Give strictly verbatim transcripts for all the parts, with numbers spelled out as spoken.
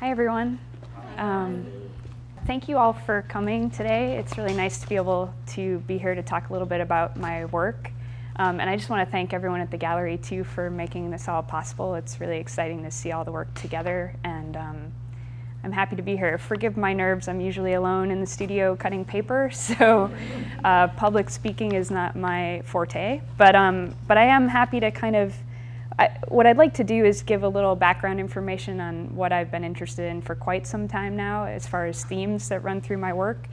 Hi, everyone. Um, thank you all for coming today. It's really nice to be able to be here to talk a little bit about my work. Um, and I just want to thank everyone at the gallery, too, for making this all possible. It's really exciting to see all the work together. And um, I'm happy to be here. Forgive my nerves. I'm usually alone in the studio cutting paper, so uh, public speaking is not my forte. But, um, but I am happy to kind of, I, what I'd like to do is give a little background information on what I've been interested in for quite some time now, as far as themes that run through my work,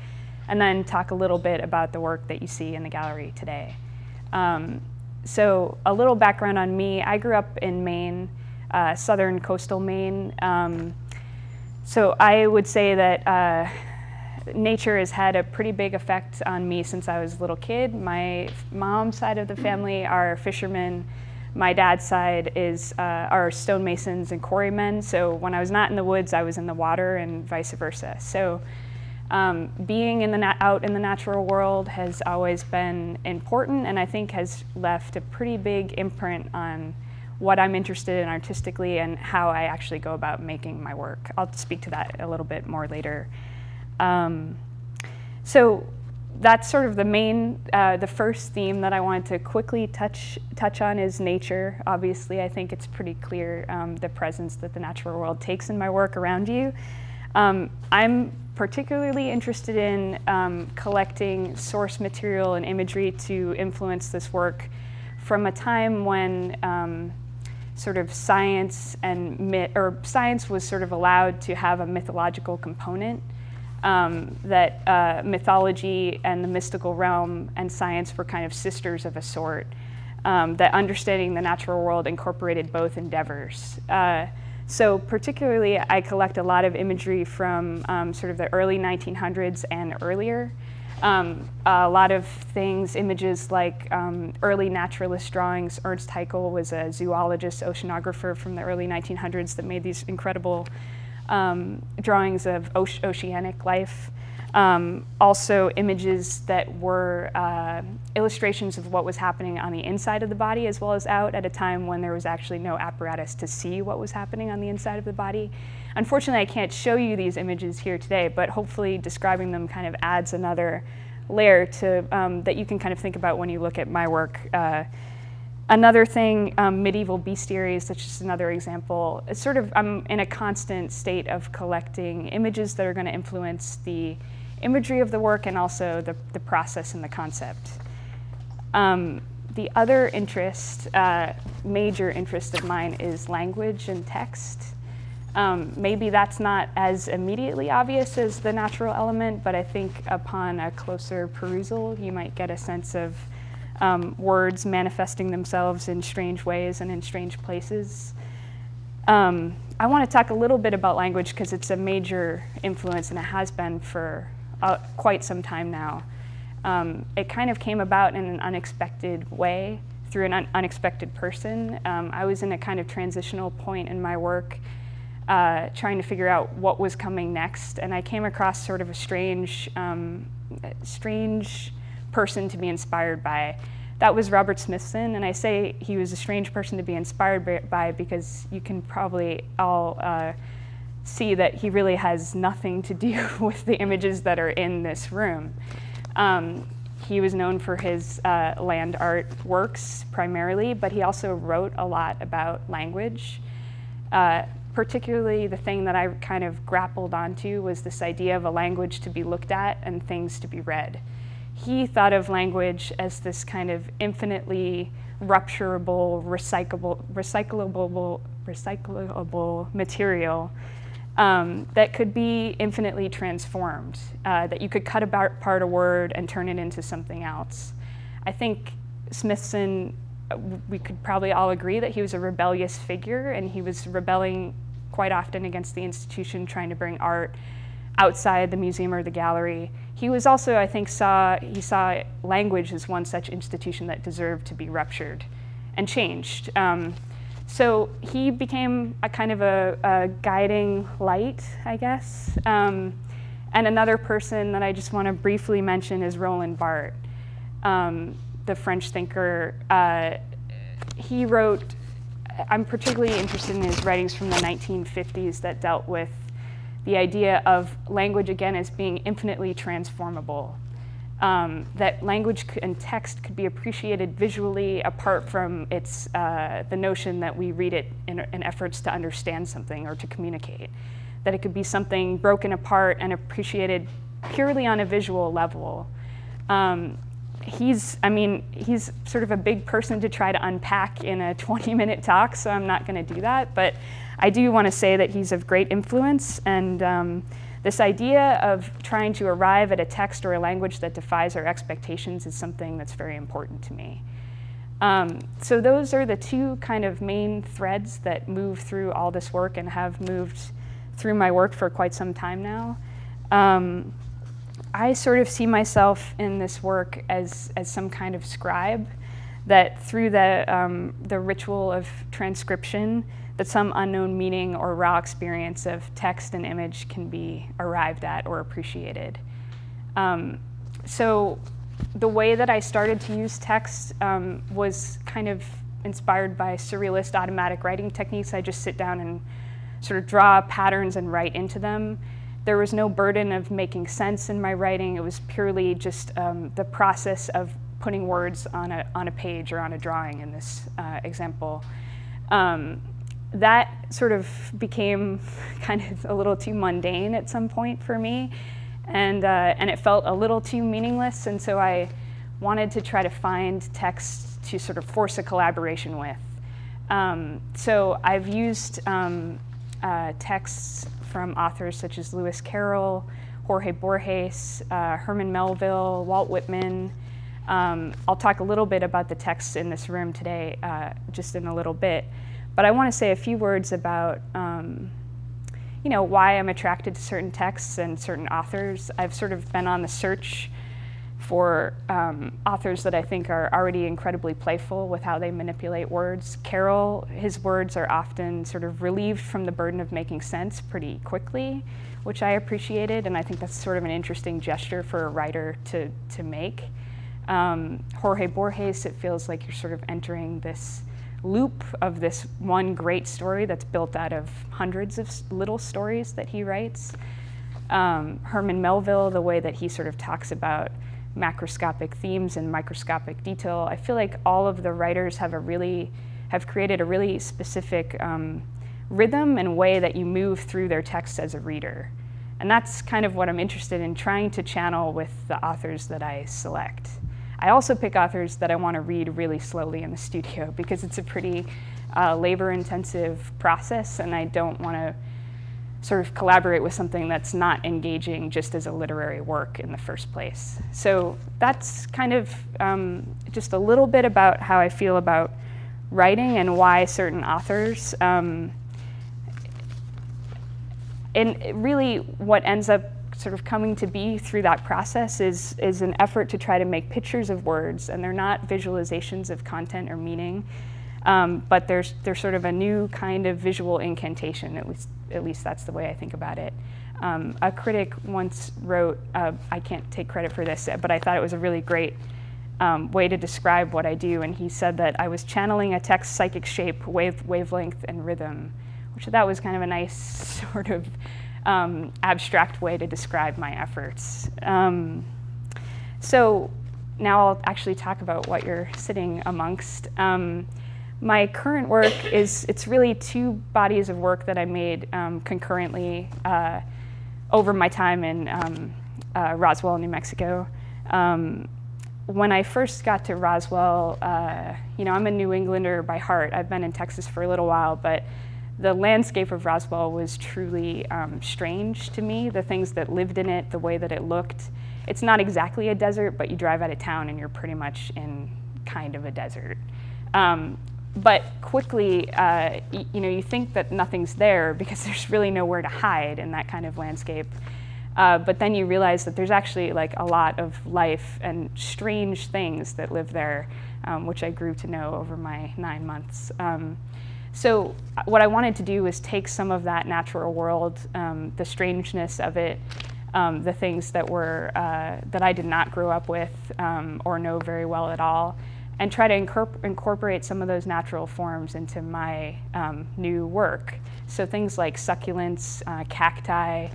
and then talk a little bit about the work that you see in the gallery today. Um, so a little background on me. I grew up in Maine, uh, southern coastal Maine. Um, So I would say that uh, nature has had a pretty big effect on me since I was a little kid. My mom's side of the family are fishermen. My dad's side is uh, are stonemasons and quarrymen. So when I was not in the woods, I was in the water, and vice versa. So um, being in the na out in the natural world has always been important, and I think has left a pretty big imprint on what I'm interested in artistically and how I actually go about making my work. I'll speak to that a little bit more later. Um, so that's sort of the main, uh, the first theme that I wanted to quickly touch, touch on is nature. Obviously, I think it's pretty clear um, the presence that the natural world takes in my work around you. Um, I'm particularly interested in um, collecting source material and imagery to influence this work from a time when um, sort of science and myth, or science was sort of allowed to have a mythological component, um, that uh, mythology and the mystical realm and science were kind of sisters of a sort, um, that understanding the natural world incorporated both endeavors. Uh, so particularly, I collect a lot of imagery from um, sort of the early nineteen hundreds and earlier. Um, a lot of things, images like um, early naturalist drawings. Ernst Haeckel was a zoologist, oceanographer from the early nineteen hundreds that made these incredible um, drawings of oce oceanic life. Um, also images that were uh, illustrations of what was happening on the inside of the body as well as out, at a time when there was actually no apparatus to see what was happening on the inside of the body. Unfortunately, I can't show you these images here today, but hopefully describing them kind of adds another layer to um, that you can kind of think about when you look at my work. Uh, Another thing, um, medieval bestiaries, that's just another example. It's sort of, I'm in a constant state of collecting images that are going to influence the imagery of the work and also the, the process and the concept. Um, the other interest, uh, major interest of mine, is language and text. Um, maybe that's not as immediately obvious as the natural element, but I think upon a closer perusal, you might get a sense of Um, words manifesting themselves in strange ways and in strange places. Um, I want to talk a little bit about language because it's a major influence, and it has been for uh, quite some time now. Um, it kind of came about in an unexpected way through an un unexpected person. Um, I was in a kind of transitional point in my work, uh, trying to figure out what was coming next, and I came across sort of a strange, um, strange person to be inspired by. That was Robert Smithson, and I say he was a strange person to be inspired by because you can probably all uh, see that he really has nothing to do with the images that are in this room. Um, he was known for his uh, land art works primarily, but he also wrote a lot about language. Uh, particularly the thing that I kind of grappled onto was this idea of a language to be looked at and things to be read. He thought of language as this kind of infinitely rupturable, recyclable, recyclable, recyclable material um, that could be infinitely transformed, uh, that you could cut apart a word and turn it into something else. I think Smithson, we could probably all agree that he was a rebellious figure, and he was rebelling quite often against the institution, trying to bring art outside the museum or the gallery. He was also, I think, saw, he saw language as one such institution that deserved to be ruptured and changed. Um, so he became a kind of a, a guiding light, I guess. Um, and another person that I just want to briefly mention is Roland Barthes, um, the French thinker. Uh, he wrote, I'm particularly interested in his writings from the nineteen fifties that dealt with the idea of language, again, as being infinitely transformable, um, that language and text could be appreciated visually apart from its, uh, the notion that we read it in, in efforts to understand something or to communicate, that it could be something broken apart and appreciated purely on a visual level. Um, he's, I mean, he's sort of a big person to try to unpack in a twenty minute talk, so I'm not going to do that, but I do want to say that he's of great influence, and um, this idea of trying to arrive at a text or a language that defies our expectations is something that's very important to me. Um, so those are the two kind of main threads that move through all this work and have moved through my work for quite some time now. Um, I sort of see myself in this work as, as some kind of scribe, that through the, um, the ritual of transcription, that some unknown meaning or raw experience of text and image can be arrived at or appreciated. Um, so the way that I started to use text um, was kind of inspired by surrealist automatic writing techniques. I just sit down and sort of draw patterns and write into them. There was no burden of making sense in my writing. It was purely just um, the process of putting words on a, on a page or on a drawing in this uh, example. Um, that sort of became kind of a little too mundane at some point for me, and, uh, and it felt a little too meaningless, and so I wanted to try to find text to sort of force a collaboration with. Um, so I've used um, uh, texts from authors such as Lewis Carroll, Jorge Borges, uh, Herman Melville, Walt Whitman. Um, I'll talk a little bit about the texts in this room today uh, just in a little bit. But I want to say a few words about, um, you know, why I'm attracted to certain texts and certain authors. I've sort of been on the search for um, authors that I think are already incredibly playful with how they manipulate words. Carroll, his words are often sort of relieved from the burden of making sense pretty quickly, which I appreciated, and I think that's sort of an interesting gesture for a writer to, to make. Um, Jorge Borges, it feels like you're sort of entering this loop of this one great story that's built out of hundreds of little stories that he writes. Um, Herman Melville, the way that he sort of talks about macroscopic themes and microscopic detail. I feel like all of the writers have a really, have created a really specific um, rhythm and way that you move through their texts as a reader. And that's kind of what I'm interested in trying to channel with the authors that I select. I also pick authors that I want to read really slowly in the studio because it's a pretty uh, labor-intensive process, and I don't want to sort of collaborate with something that's not engaging just as a literary work in the first place. So that's kind of um, just a little bit about how I feel about writing and why certain authors. Um, and really what ends up sort of coming to be through that process is, is an effort to try to make pictures of words, and they're not visualizations of content or meaning, um, but there's, there's sort of a new kind of visual incantation, at least, at least that's the way I think about it. Um, a critic once wrote, uh, I can't take credit for this, but I thought it was a really great um, way to describe what I do, and he said that I was channeling a text's psychic shape, wave, wavelength, and rhythm, which I thought was kind of a nice sort of Um, abstract way to describe my efforts. Um, so now I'll actually talk about what you're sitting amongst. Um, my current work is, it's really two bodies of work that I made um, concurrently uh, over my time in um, uh, Roswell, New Mexico. Um, when I first got to Roswell, uh, you know, I'm a New Englander by heart. I've been in Texas for a little while, but the landscape of Roswell was truly um, strange to me. The things that lived in it, the way that it looked. It's not exactly a desert, but you drive out of town and you're pretty much in kind of a desert. Um, but quickly, uh, you know, you think that nothing's there because there's really nowhere to hide in that kind of landscape. Uh, but then you realize that there's actually like a lot of life and strange things that live there, um, which I grew to know over my nine months. Um, So what I wanted to do was take some of that natural world, um, the strangeness of it, um, the things that were uh, that I did not grow up with um, or know very well at all, and try to incorpor incorporate some of those natural forms into my um, new work. So things like succulents, uh, cacti,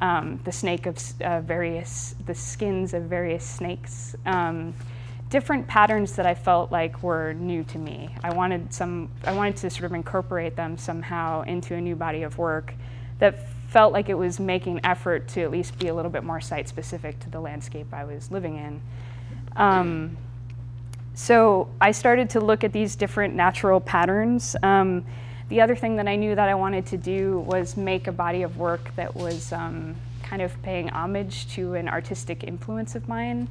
um, the snake of uh, various, the skins of various snakes. Um, different patterns that I felt like were new to me. I wanted some, I wanted to sort of incorporate them somehow into a new body of work that felt like it was making effort to at least be a little bit more site-specific to the landscape I was living in. Um, so I started to look at these different natural patterns. Um, the other thing that I knew that I wanted to do was make a body of work that was um, kind of paying homage to an artistic influence of mine.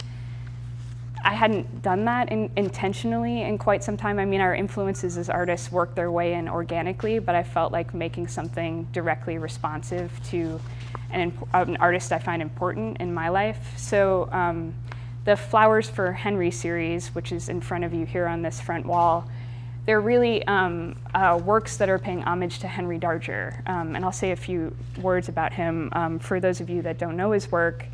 I hadn't done that in, intentionally in quite some time. I mean, our influences as artists work their way in organically, but I felt like making something directly responsive to an, an artist I find important in my life. So um, the Flowers for Henry series, which is in front of you here on this front wall, they're really um, uh, works that are paying homage to Henry Darger. Um, and I'll say a few words about him. Um, for those of you that don't know his work,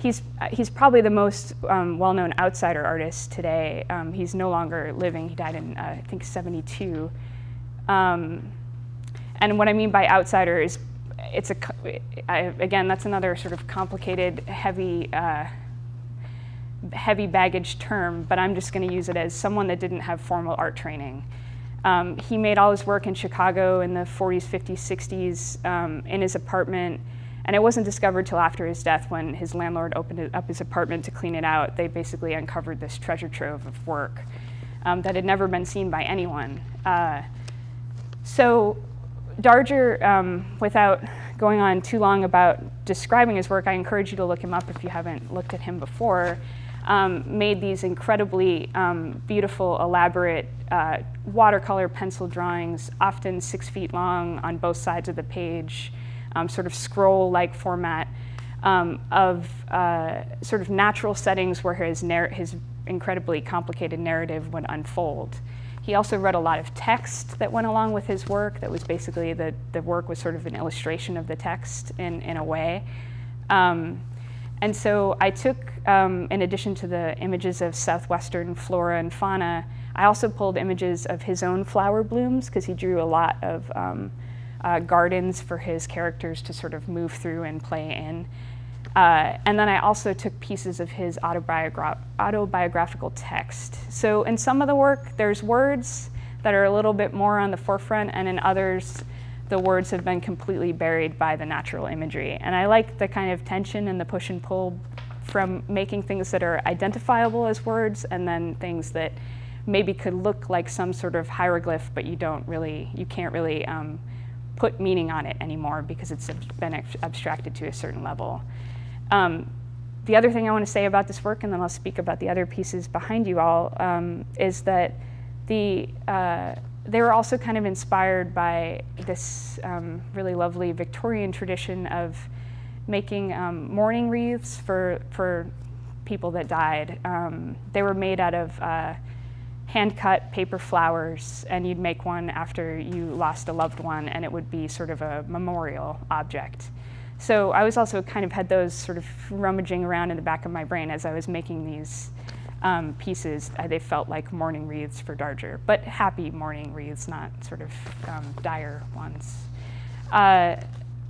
He's, he's probably the most um, well-known outsider artist today. Um, he's no longer living. He died in, uh, I think, seventy-two. Um, and what I mean by outsider is, it's a, I, again, that's another sort of complicated, heavy, uh, heavy baggage term, but I'm just going to use it as someone that didn't have formal art training. Um, he made all his work in Chicago in the forties, fifties, sixties, um, in his apartment. And it wasn't discovered till after his death, when his landlord opened it up his apartment to clean it out. They basically uncovered this treasure trove of work um, that had never been seen by anyone. Uh, so Darger, um, without going on too long about describing his work, I encourage you to look him up if you haven't looked at him before, um, made these incredibly um, beautiful, elaborate uh, watercolor pencil drawings, often six feet long on both sides of the page. Um, sort of scroll-like format um, of uh, sort of natural settings where his, narr his incredibly complicated narrative would unfold. He also read a lot of text that went along with his work that was basically, the, the work was sort of an illustration of the text in, in a way. Um, and so I took, um, in addition to the images of southwestern flora and fauna, I also pulled images of his own flower blooms, because he drew a lot of um, Uh, gardens for his characters to sort of move through and play in. Uh, and then I also took pieces of his autobiogra autobiographical text. So in some of the work, there's words that are a little bit more on the forefront, and in others, the words have been completely buried by the natural imagery. And I like the kind of tension and the push and pull from making things that are identifiable as words, and then things that maybe could look like some sort of hieroglyph, but you don't really, you can't really um, put meaning on it anymore because it's been abstracted to a certain level. Um, the other thing I want to say about this work, and then I'll speak about the other pieces behind you all, um, is that the, uh, they were also kind of inspired by this um, really lovely Victorian tradition of making um, mourning wreaths for, for people that died. Um, they were made out of uh, hand-cut paper flowers, and you'd make one after you lost a loved one, and it would be sort of a memorial object. So I was also kind of had those sort of rummaging around in the back of my brain as I was making these um, pieces. I, they felt like mourning wreaths for Darger, but happy mourning wreaths, not sort of um, dire ones. Uh,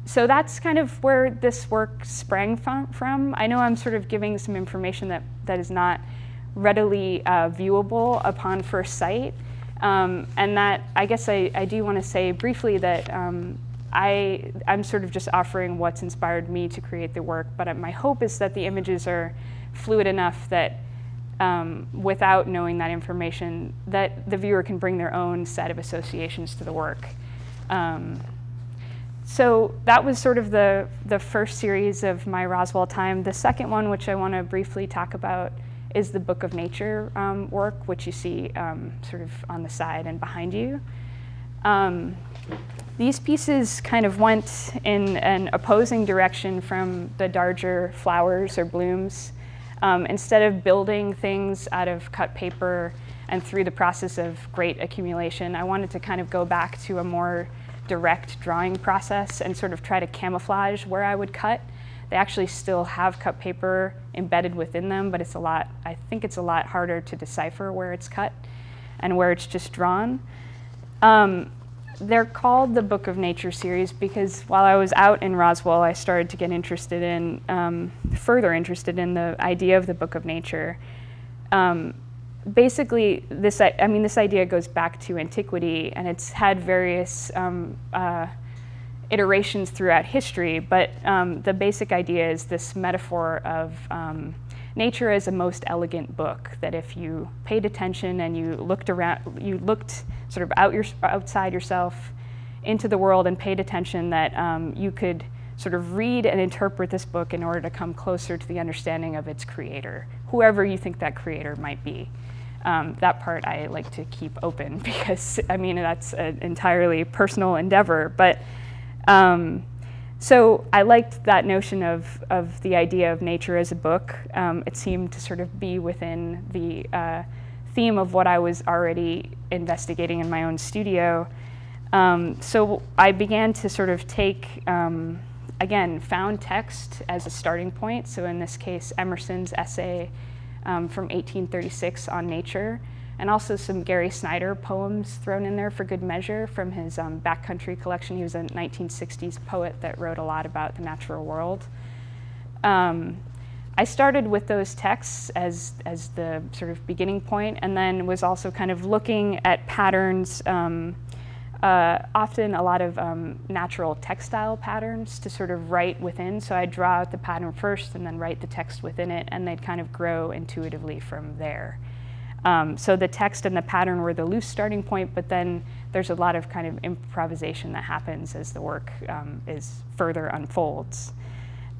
so that's kind of where this work sprang from. I know I'm sort of giving some information that, that is not readily uh, viewable upon first sight. Um, and that, I guess I, I do want to say briefly that um, I, I'm sort of just offering what's inspired me to create the work, but my hope is that the images are fluid enough that um, without knowing that information, that the viewer can bring their own set of associations to the work. Um, So that was sort of the, the first series of my Roswell time. The second one, which I want to briefly talk about, is the Book of Nature um, work, which you see um, sort of on the side and behind you. Um, these pieces kind of went in an opposing direction from the Darger flowers or blooms. Um, instead of building things out of cut paper and through the process of great accumulation, I wanted to kind of go back to a more direct drawing process and sort of try to camouflage where I would cut. They actually still have cut paper embedded within them, but it's a lot, I think it's a lot harder to decipher where it's cut and where it's just drawn. Um, They're called the Book of Nature series because while I was out in Roswell, I started to get interested in, um, further interested in the idea of the Book of Nature. Um, basically, this, I, I mean, this idea goes back to antiquity, and it's had various um, uh, iterations throughout history, but um, the basic idea is this metaphor of um, nature as a most elegant book, that if you paid attention and you looked around, you looked sort of out your, outside yourself into the world and paid attention, that um, you could sort of read and interpret this book in order to come closer to the understanding of its creator, whoever you think that creator might be. Um, that part I like to keep open because, I mean, that's an entirely personal endeavor. But um, so I liked that notion of, of the idea of nature as a book. Um, it seemed to sort of be within the uh, theme of what I was already investigating in my own studio. Um, so I began to sort of take, um, again, found text as a starting point. So in this case, Emerson's essay um, from eighteen thirty-six on nature, and also some Gary Snyder poems thrown in there for good measure from his um, backcountry collection. He was a nineteen sixties poet that wrote a lot about the natural world. Um, I started with those texts as, as the sort of beginning point, and then was also kind of looking at patterns, um, uh, often a lot of um, natural textile patterns to sort of write within. So I'd draw out the pattern first and then write the text within it, and they'd kind of grow intuitively from there. Um, so the text and the pattern were the loose starting point, but then there's a lot of kind of improvisation that happens as the work um, is further unfolds.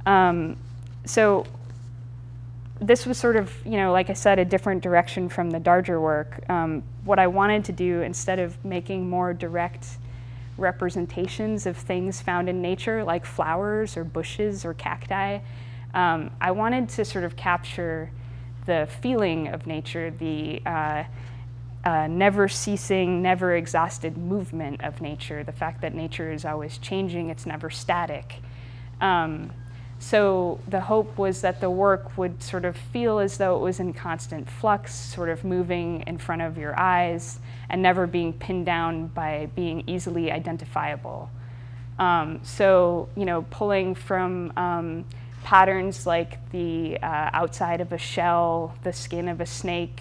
Um, so this was sort of, you know, like I said, a different direction from the Darger work. Um, what I wanted to do, instead of making more direct representations of things found in nature, like flowers or bushes or cacti, um, I wanted to sort of capture the feeling of nature, the uh, uh, never-ceasing, never-exhausted movement of nature, the fact that nature is always changing, it's never static. Um, so the hope was that the work would sort of feel as though it was in constant flux, sort of moving in front of your eyes, and never being pinned down by being easily identifiable. Um, so, you know, pulling from um, patterns like the uh, outside of a shell, the skin of a snake,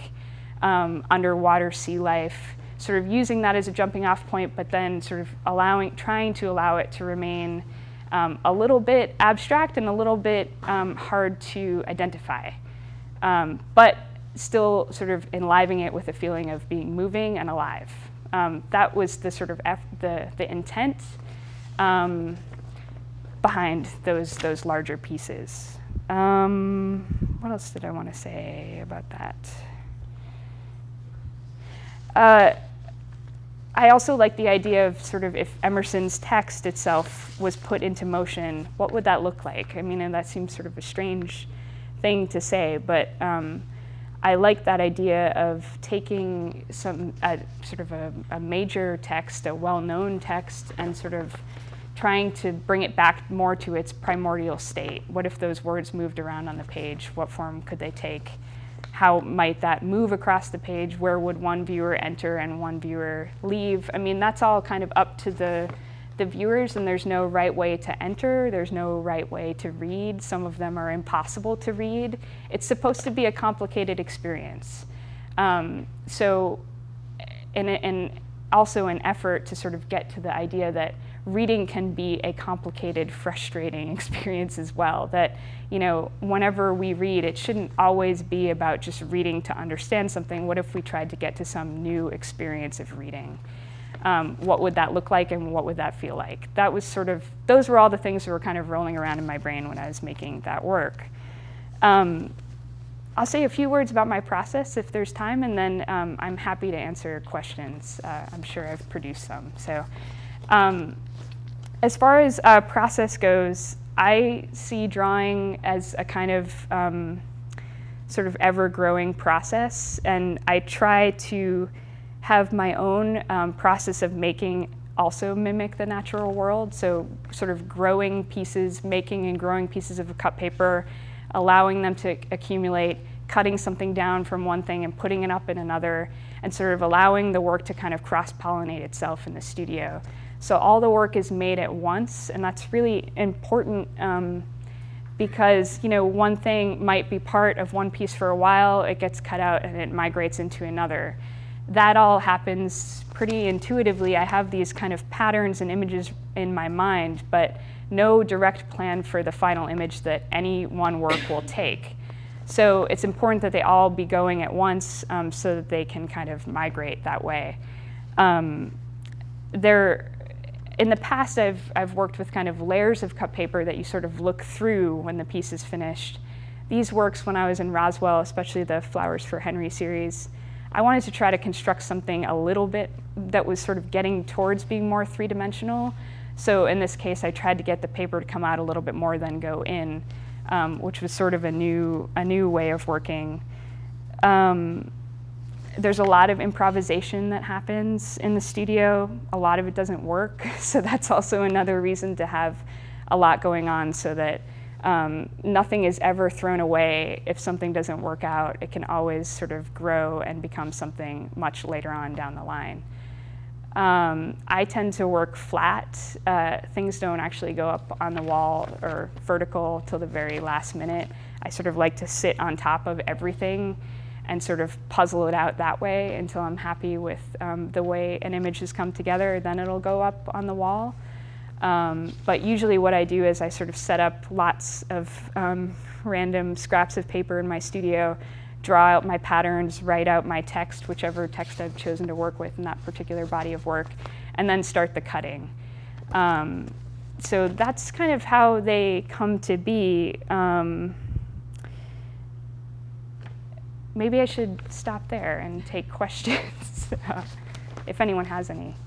um, underwater sea life, sort of using that as a jumping off point, but then sort of allowing, trying to allow it to remain um, a little bit abstract and a little bit um, hard to identify, um, but still sort of enlivening it with a feeling of being moving and alive. Um, that was the sort of eff the, the intent Um, behind those those larger pieces. Um, what else did I want to say about that? Uh, I also like the idea of sort of if Emerson's text itself was put into motion, what would that look like? I mean, and that seems sort of a strange thing to say, but um, I like that idea of taking some uh, sort of a, a major text, a well-known text, and sort of trying to bring it back more to its primordial state. What if those words moved around on the page? What form could they take? How might that move across the page? Where would one viewer enter and one viewer leave? I mean, that's all kind of up to the, the viewers, and there's no right way to enter. There's no right way to read. Some of them are impossible to read. It's supposed to be a complicated experience. Um, so, and, and also an effort to sort of get to the idea that reading can be a complicated, frustrating experience as well. That, you know, whenever we read, it shouldn't always be about just reading to understand something. What if we tried to get to some new experience of reading? Um, what would that look like, and what would that feel like? That was sort of, those were all the things that were kind of rolling around in my brain when I was making that work. Um, I'll say a few words about my process if there's time, and then um, I'm happy to answer questions. Uh, I'm sure I've produced some. So. Um, As far as uh, process goes, I see drawing as a kind of um, sort of ever-growing process, and I try to have my own um, process of making also mimic the natural world, so sort of growing pieces, making and growing pieces of a cut paper, allowing them to accumulate, cutting something down from one thing and putting it up in another, and sort of allowing the work to kind of cross-pollinate itself in the studio. So all the work is made at once, and that's really important um, because, you know, one thing might be part of one piece for a while, it gets cut out and it migrates into another. That all happens pretty intuitively. I have these kind of patterns and images in my mind, but no direct plan for the final image that any one work will take. So it's important that they all be going at once um, so that they can kind of migrate that way. Um, there, in the past, I've, I've worked with kind of layers of cut paper that you sort of look through when the piece is finished. These works, when I was in Roswell, especially the Flowers for Henry series, I wanted to try to construct something a little bit that was sort of getting towards being more three-dimensional. So in this case, I tried to get the paper to come out a little bit more than go in, um, which was sort of a new, a new way of working. Um, there's a lot of improvisation that happens in the studio. A lot of it doesn't work, so that's also another reason to have a lot going on so that Um, nothing is ever thrown away. If something doesn't work out, it can always sort of grow and become something much later on down the line. Um, I tend to work flat. Uh, things don't actually go up on the wall or vertical till the very last minute. I sort of like to sit on top of everything and sort of puzzle it out that way until I'm happy with um, the way an image has come together. Then it'll go up on the wall. Um, but usually what I do is I sort of set up lots of um, random scraps of paper in my studio, draw out my patterns, write out my text, whichever text I've chosen to work with in that particular body of work, and then start the cutting. Um, so that's kind of how they come to be. Um, maybe I should stop there and take questions if anyone has any.